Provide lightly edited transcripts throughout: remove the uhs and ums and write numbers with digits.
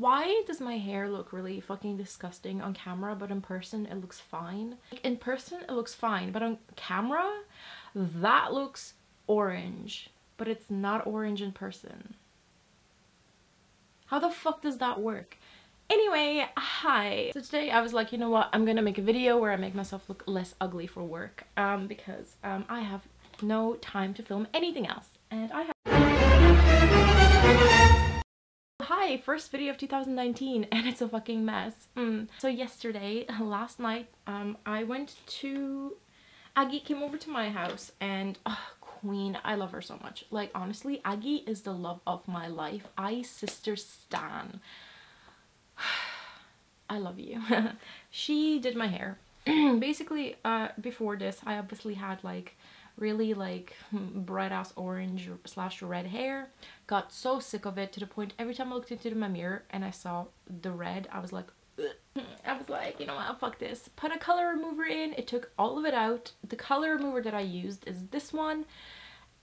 Why does my hair look really fucking disgusting on camera, but in person it looks fine? Like, in person it looks fine, but on camera that looks orange, but it's not orange in person. How the fuck does that work? Anyway, hi. So today I was like, you know what, I'm gonna make a video where I make myself look less ugly for work, because I have no time to film anything else, and I have... Hi, first video of 2019, and it's a fucking mess. So yesterday, last night, I went to... Aggie came over to my house, and queen, I love her so much. Like, honestly, Aggie is the love of my life. I sister stan. I love you. She did my hair. Basically, before this, I obviously had like really like bright ass orange slash red hair. Got so sick of it to the point every time I looked into my mirror and I saw the red, I was like, ugh. I was like, you know what, fuck this. Put a color remover in. It took all of it out. The color remover that I used is this one.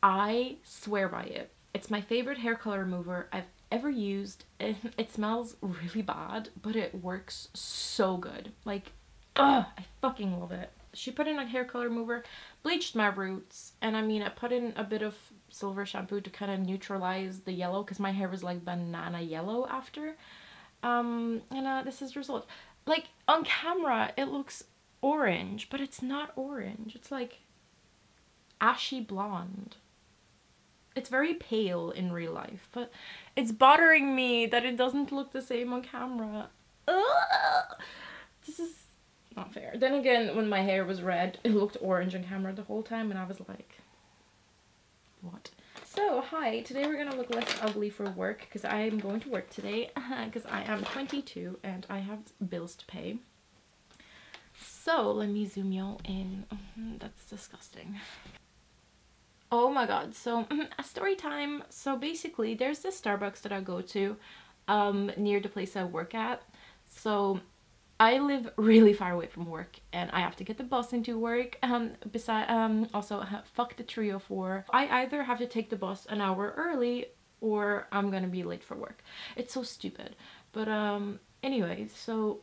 I swear by it. It's my favorite hair color remover I've ever used. It smells really bad, but it works so good. Like, ugh, I fucking love it. She put in a hair color remover, bleached my roots, and I mean, I put in a bit of silver shampoo to kind of neutralize the yellow, because my hair was like banana yellow after. This is the result. Like, on camera it looks orange, but it's not orange. It's like ashy blonde. It's very pale in real life, but it's bothering me that it doesn't look the same on camera. Ugh! This is not fair. Then again, when my hair was red, it looked orange on camera the whole time, and I was like, what? So, hi, today we're gonna look less ugly for work, because I am going to work today, because I am 22 and I have bills to pay. So, let me zoom y'all in. That's disgusting. Oh my god, so story time. So basically, there's this Starbucks that I go to near the place I work at. So I live really far away from work, and I have to get the bus into work. Also, fuck the 304. I either have to take the bus an hour early or I'm gonna be late for work. It's so stupid. But anyway, so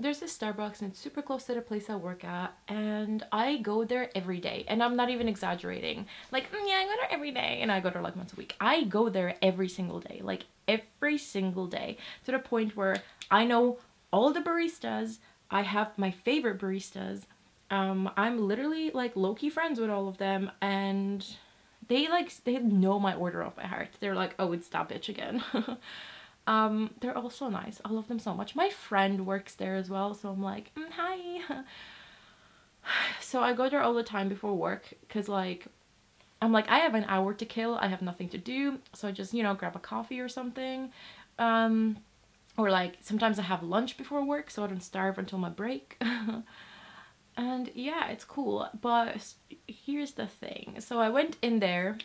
there's this Starbucks, and it's super close to the place I work at, and I go there every day, and I'm not even exaggerating. Like, yeah, I go there every day, and I go there like once a week. I go there every single day, like every single day, to the point where I know all the baristas. I have my favorite baristas. I'm literally like low-key friends with all of them, and they know my order off by heart. They're like, oh, it's that bitch again. They're all so nice. I love them so much. My friend works there as well, so I'm like, hi. So I go there all the time before work, because like, I'm like, I have an hour to kill. I have nothing to do, so I just, you know, grab a coffee or something. Or like, sometimes I have lunch before work, so I don't starve until my break. And yeah, it's cool. But here's the thing. So I went in there,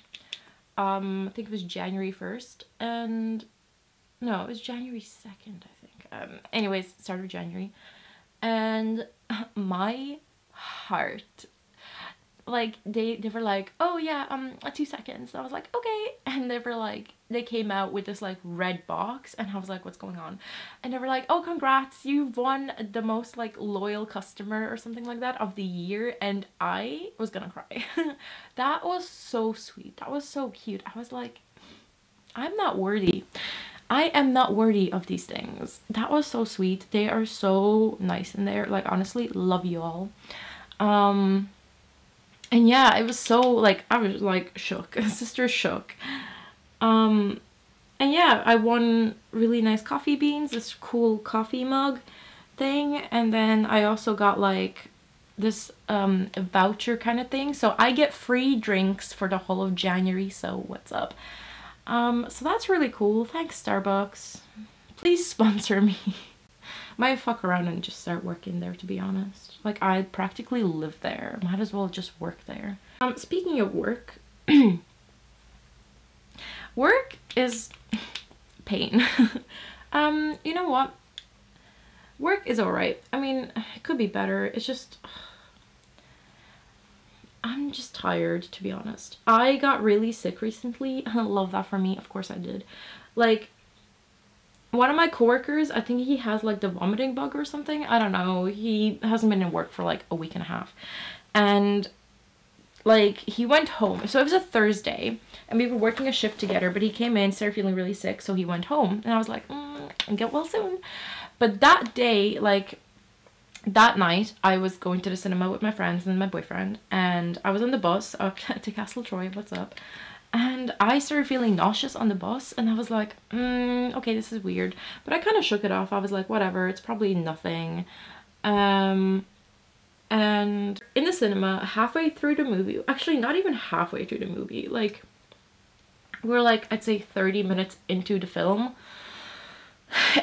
I think it was January 1st, and... no, it was January 2nd, I think. Anyways, start of January. And my heart. Like, they were like, oh yeah, 2 seconds. And I was like, okay. And they were like, they came out with this like red box, and I was like, what's going on? And they were like, oh, congrats, you've won the most like loyal customer or something like that of the year. And I was gonna cry. That was so sweet. That was so cute. I was like, I'm not worthy. I am not worthy of these things. That was so sweet. They are so nice in there. Like, honestly, love you all. And yeah, it was so, like, I was like shook. Sister shook. And yeah, I won really nice coffee beans, this cool coffee mug thing. And then I also got like this voucher kind of thing. So I get free drinks for the whole of January. So what's up? So that's really cool. Thanks, Starbucks. Please sponsor me. Might fuck around and just start working there, to be honest. Like, I practically live there. Might as well just work there. Speaking of work, work is pain. You know what? Work is alright. I mean, it could be better. It's just... I'm just tired, to be honest. I got really sick recently. Love that for me. Of course I did. Like, One of my coworkers, I think he has like the vomiting bug or something. I don't know. He hasn't been in work for like a week and a half. And like he went home. So it was a Thursday and we were working a shift together, but he came in, started feeling really sick. So he went home and I was like, get well soon. But that day, like that night, I was going to the cinema with my friends and my boyfriend, and I was on the bus up to Castle Troy. What's up? And I started feeling nauseous on the bus, and I was like, okay, this is weird. But I kind of shook it off. I was like, whatever, it's probably nothing. And in the cinema, halfway through the movie, actually not even halfway through the movie, like we're like, I'd say 30 minutes into the film,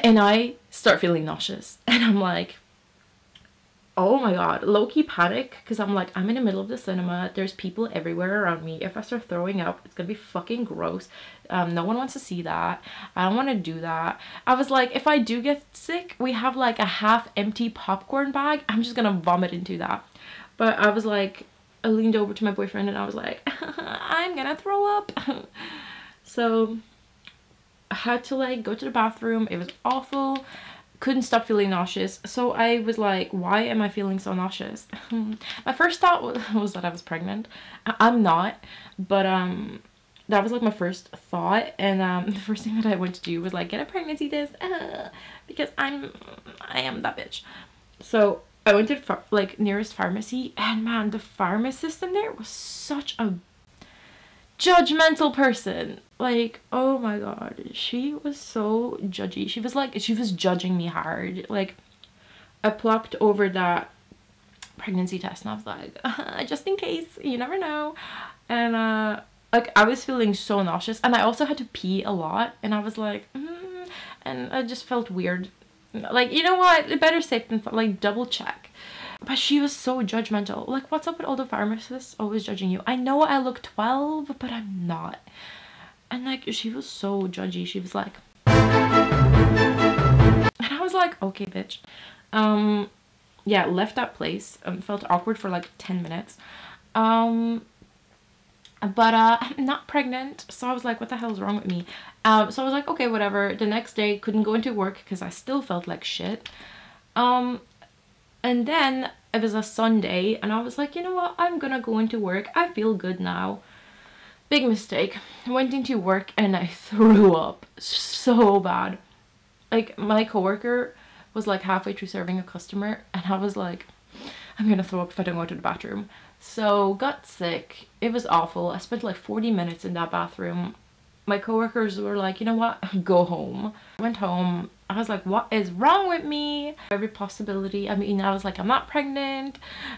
and I start feeling nauseous. And I'm like, oh my god, low-key panic, because I'm like, I'm in the middle of the cinema, there's people everywhere around me, if I start throwing up, it's gonna be fucking gross, no one wants to see that, I don't want to do that. I was like, if I do get sick, we have like a half empty popcorn bag, I'm just gonna vomit into that. But I was like, I leaned over to my boyfriend and I was like, I'm gonna throw up. So I had to like go to the bathroom. It was awful. Couldn't stop feeling nauseous. So I was like, why am I feeling so nauseous? My first thought was that I was pregnant. I'm not, but that was like my first thought. And the first thing that I went to do was like get a pregnancy test, because I am that bitch. So I went to the like nearest pharmacy, and man, the pharmacist in there was such a judgmental person. Like, oh my god, she was so judgy. She was like, she was judging me hard. Like, I plopped over that pregnancy test and I was like, just in case, you never know. And like I was feeling so nauseous, and I also had to pee a lot, and I was like, and I just felt weird. Like, you know what, better safe than like double check. But she was so judgmental. Like, what's up with all the pharmacists always judging you? I know I look 12, but I'm not. And like, she was so judgy. She was like, and I was like, okay, bitch. Yeah, left that place. Felt awkward for like 10 minutes. But I'm not pregnant, so I was like, what the hell is wrong with me? So I was like, okay, whatever. The next day, couldn't go into work because I still felt like shit. And then it was a Sunday, and I was like, you know what? I'm gonna go into work. I feel good now. Big mistake. I went into work and I threw up so bad. Like, my coworker was like halfway through serving a customer, and I was like, I'm gonna throw up if I don't go to the bathroom. So got sick. It was awful. I spent like 40 minutes in that bathroom. My coworkers were like, you know what? Go home. Went home. I was like, what is wrong with me? Every possibility. I mean, I was like, I'm not pregnant.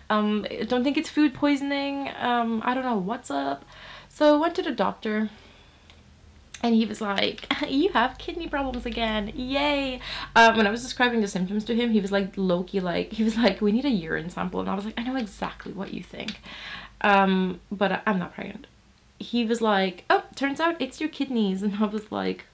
I don't think it's food poisoning. I don't know what's up. So I went to the doctor, and he was like, you have kidney problems again. Yay. When I was describing the symptoms to him, he was like, low-key, like, he was like, we need a urine sample. And I was like, I know exactly what you think. But I'm not pregnant. He was like, oh, turns out it's your kidneys. And I was like,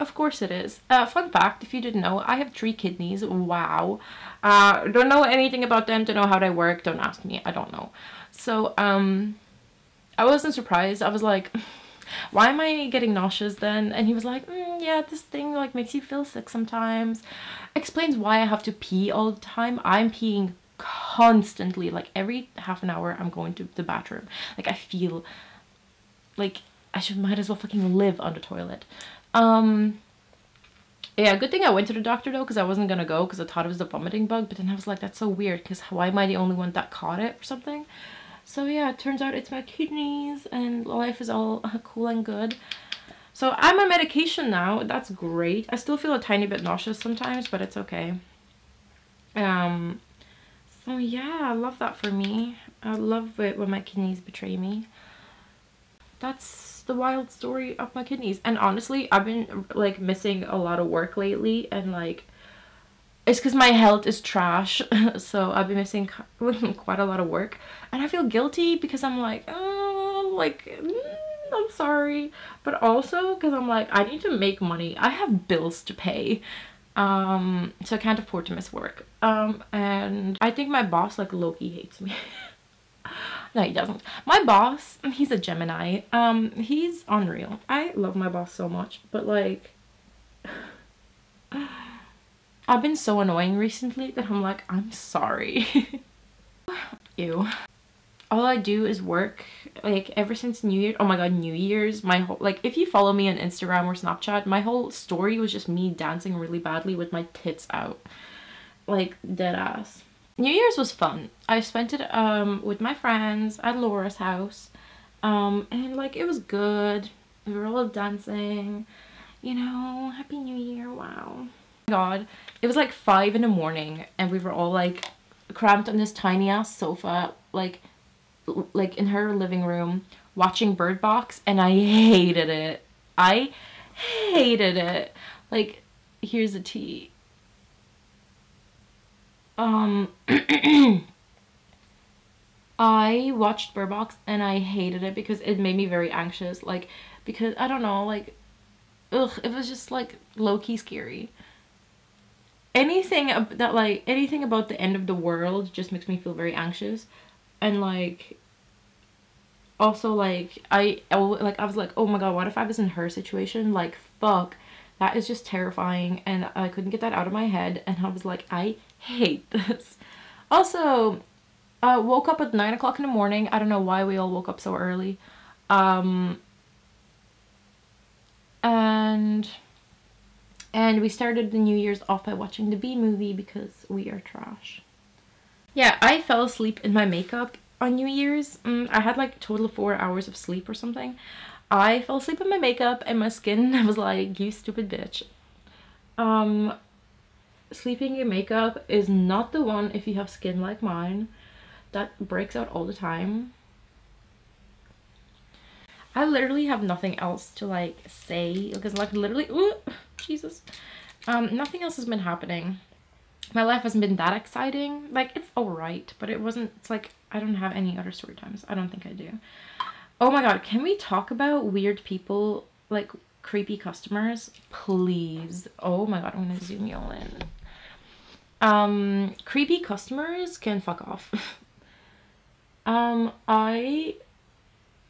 of course it is. Fun fact, if you didn't know, I have 3 kidneys. Wow. Don't know anything about them, don't know how they work, don't ask me, I don't know. So I wasn't surprised. I was like, why am I getting nauseous then? And he was like, yeah, this thing like makes you feel sick sometimes. Explains why I have to pee all the time. I'm peeing constantly, like every half an hour I'm going to the bathroom. Like, I feel like I should might as well fucking live on the toilet. Yeah, good thing I went to the doctor though, because I wasn't gonna go because I thought it was the vomiting bug, but then I was like, that's so weird, because why am I the only one that caught it or something? So yeah, it turns out it's my kidneys, and life is all cool and good. So I'm on medication now. That's great. I still feel a tiny bit nauseous sometimes, but it's okay. So yeah, I love that for me. I love it when my kidneys betray me. That's the wild story of my kidneys. And honestly, I've been like missing a lot of work lately, and like it's because my health is trash. So I've been missing quite a lot of work, and I feel guilty because I'm like, oh, like I'm sorry, but also because I'm like, I need to make money, I have bills to pay, so I can't afford to miss work. And I think my boss like low-key hates me. No, he doesn't. My boss, he's a Gemini. He's unreal. I love my boss so much, but like, I've been so annoying recently that I'm like, I'm sorry. Ew. All I do is work, like, ever since New Year's. Oh my god, New Year's, my whole, like, if you follow me on Instagram or Snapchat, my whole story was just me dancing really badly with my tits out, like, dead ass. New Year's was fun. I spent it with my friends at Laura's house, and like, it was good. We were all dancing, you know, happy New Year. Wow, god, it was like 5 in the morning and we were all like cramped on this tiny ass sofa, like in her living room, watching Bird Box, and I hated it. I hated it. Like, here's the tea. I watched Bird Box and I hated it because it made me very anxious. Like, because I don't know, like, ugh, it was just like low-key scary. Anything that, like, anything about the end of the world just makes me feel very anxious. And like, also like, I was like, oh my god, what if I was in her situation? Like, fuck, that is just terrifying, and I couldn't get that out of my head. And I was like, I hate this. Also, I woke up at 9 o'clock in the morning. I don't know why we all woke up so early. And we started the New Year's off by watching the Bee Movie because we are trash. Yeah, I fell asleep in my makeup on New Year's. I had like a total of 4 hours of sleep or something. I fell asleep in my makeup and my skin was like, you stupid bitch. Sleeping in makeup is not the one if you have skin like mine. That breaks out all the time. I literally have nothing else to like say because like literally, ooh, Jesus. Nothing else has been happening. My life hasn't been that exciting. Like, it's alright, but it wasn't, it's like, I don't have any other story times. I don't think I do. Oh my god, can we talk about weird people, like creepy customers, please? Oh my god, I'm gonna zoom y'all in. Creepy customers can fuck off. I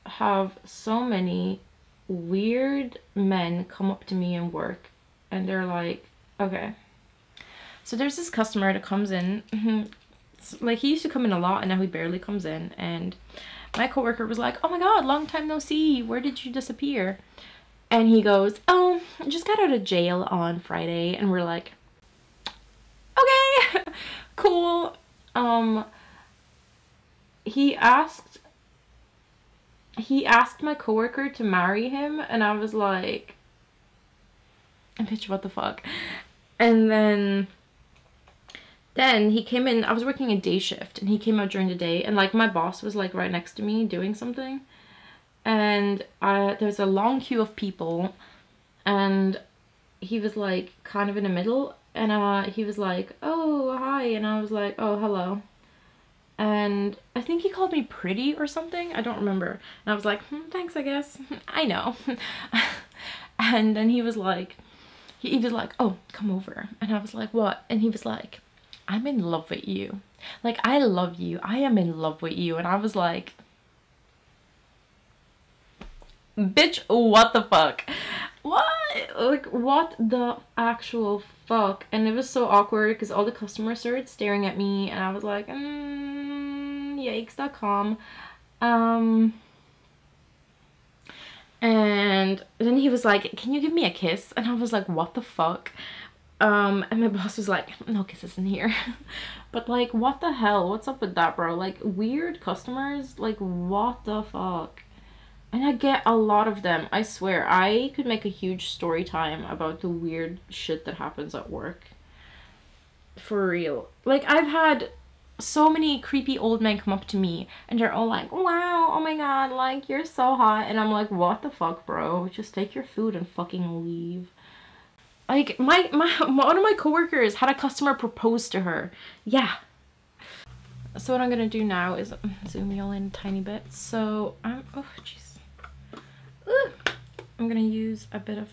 have so many weird men come up to me and work, and they're like, okay. So there's this customer that comes in, like, he used to come in a lot and now he barely comes in, and my coworker was like, oh my god, long time no see, where did you disappear? And he goes, oh, I just got out of jail on Friday. And we're like, okay, cool. He asked my coworker to marry him, and I was like, bitch, what the fuck? And then he came in. I was working a day shift and he came out during the day, and like my boss was like right next to me doing something, and there's a long queue of people, and he was like kind of in the middle, and he was like, oh hi, and I was like, oh hello, and I think he called me pretty or something, I don't remember, and I was like, thanks, I guess, I know. And then he was like, oh, come over, and I was like, what? And he was like, I'm in love with you. Like, I love you. I am in love with you. And I was like, bitch, what the fuck? What? Like, what the actual fuck? And it was so awkward because all the customers started staring at me, and I was like, yikes.com. And then he was like, can you give me a kiss? And I was like, what the fuck? And my boss was like, no kisses in here. But like, what the hell? What's up with that, bro? Like, weird customers? Like, what the fuck? And I get a lot of them. I swear, I could make a huge story time about the weird shit that happens at work. For real. Like, I've had so many creepy old men come up to me, and they're all like, wow, oh my god, like, you're so hot. And I'm like, what the fuck, bro? Just take your food and fucking leave. Like, one of my coworkers had a customer propose to her. Yeah. So what I'm gonna do now is zoom y'all in a tiny bit. So I'm, oh jeez, I'm gonna use a bit of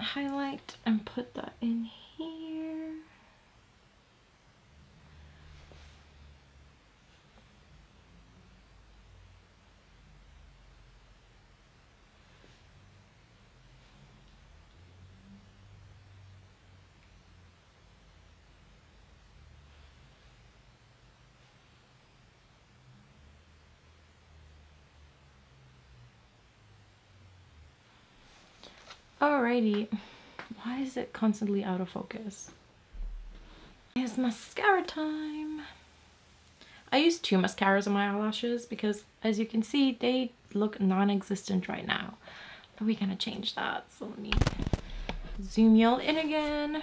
highlight and put that in here. Alrighty. Why is it constantly out of focus? It's mascara time. I use two mascaras on my eyelashes because, as you can see, they look non-existent right now. But we're gonna change that. So let me zoom y'all in again.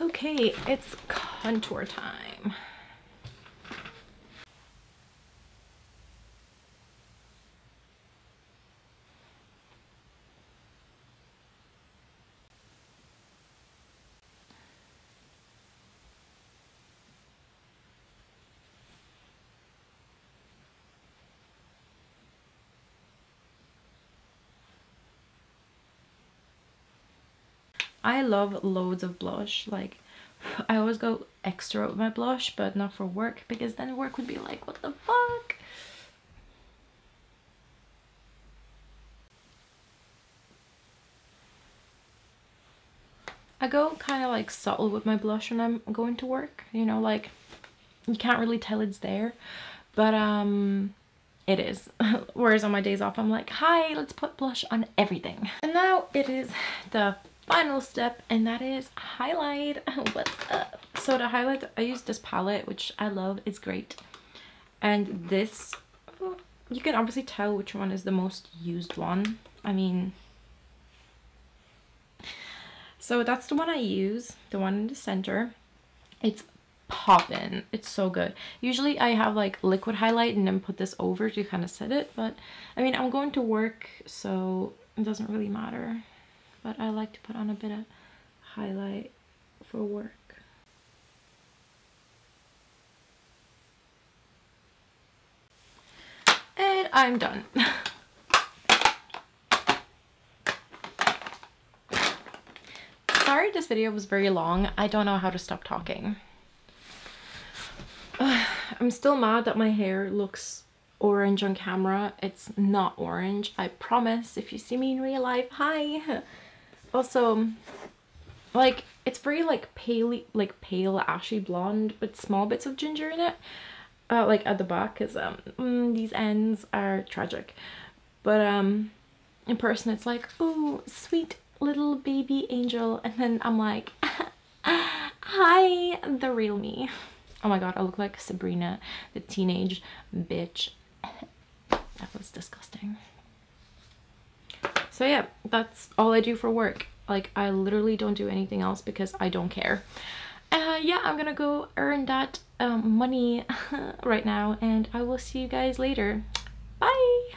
Okay, it's contour time. I love loads of blush. Like, I always go extra with my blush, but not for work, because then work would be like, what the fuck? I go kind of like subtle with my blush when I'm going to work, you know, like you can't really tell it's there, but it is. Whereas on my days off, I'm like, hi, let's put blush on everything. And now it is the final step, and that is highlight. What's up? So to highlight, I use this palette, which I love. It's great. And this, you can obviously tell which one is the most used one. I mean, so that's the one I use, the one in the center. It's poppin'. It's so good. Usually I have like liquid highlight and then put this over to kind of set it, but I mean, I'm going to work, so it doesn't really matter. But I like to put on a bit of highlight for work. And I'm done. Sorry this video was very long. I don't know how to stop talking. I'm still mad that my hair looks orange on camera. It's not orange, I promise. If you see me in real life, hi. Also, like, it's very like pale ashy blonde with small bits of ginger in it, like at the back, because these ends are tragic. But in person it's like, oh, sweet little baby angel, and then I'm like, hi, the real me. Oh my god, I look like Sabrina the teenage bitch. That was disgusting. So yeah, that's all I do for work. Like, I literally don't do anything else because I don't care. Yeah, I'm gonna go earn that money right now, and I will see you guys later. Bye!